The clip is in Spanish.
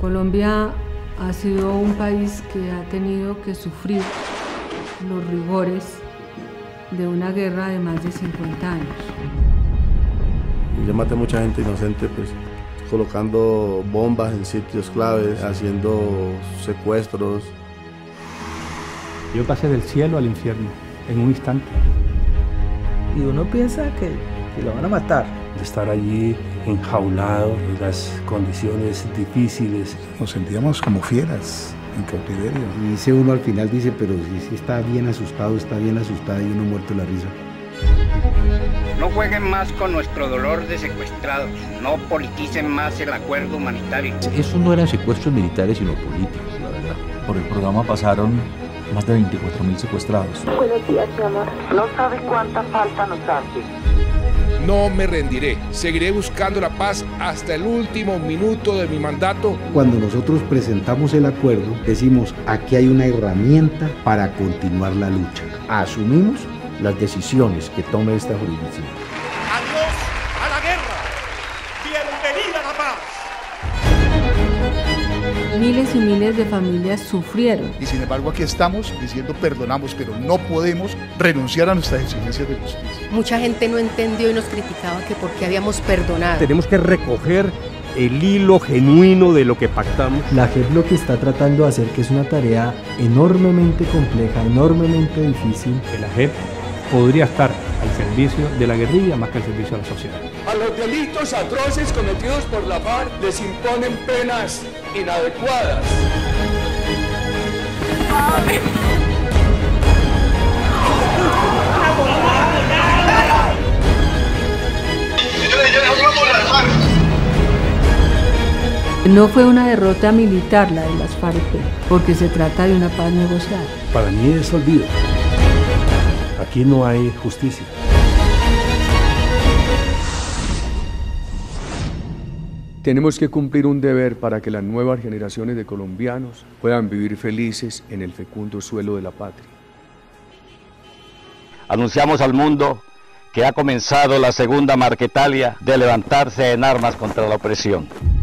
Colombia ha sido un país que ha tenido que sufrir los rigores de una guerra de más de 50 años. Yo maté mucha gente inocente, pues, colocando bombas en sitios claves, haciendo secuestros. Yo pasé del cielo al infierno en un instante. Y uno piensa que lo van a matar. De estar allí enjaulado, en las condiciones difíciles. Nos sentíamos como fieras en cautiverio. Y dice uno al final, dice, pero si está bien asustado, está bien asustada, y uno muerto la risa. No jueguen más con nuestro dolor de secuestrados, no politicen más el acuerdo humanitario. Eso no eran secuestros militares, sino políticos, la verdad. Por el programa pasaron más de 24.000 secuestrados. Buenos días, mi amor. No sabes cuánta falta nos hace. No me rendiré. Seguiré buscando la paz hasta el último minuto de mi mandato. Cuando nosotros presentamos el acuerdo, decimos, aquí hay una herramienta para continuar la lucha. Asumimos las decisiones que tome esta jurisdicción. Adiós a la guerra. Bienvenida a la paz. Miles y miles de familias sufrieron. Y sin embargo aquí estamos diciendo perdonamos, pero no podemos renunciar a nuestras exigencias de justicia. Mucha gente no entendió y nos criticaba que por qué habíamos perdonado. Tenemos que recoger el hilo genuino de lo que pactamos. La JEP lo que está tratando de hacer, que es una tarea enormemente compleja, enormemente difícil. La JEP podría estar al servicio de la guerrilla más que al servicio de la sociedad. A los delitos atroces cometidos por la FARC les imponen penas inadecuadas. No fue una derrota militar la de las FARC, porque se trata de una paz negociada. Para mí es olvido. Aquí no hay justicia. Tenemos que cumplir un deber para que las nuevas generaciones de colombianos puedan vivir felices en el fecundo suelo de la patria. Anunciamos al mundo que ha comenzado la segunda Marquetalia de levantarse en armas contra la opresión.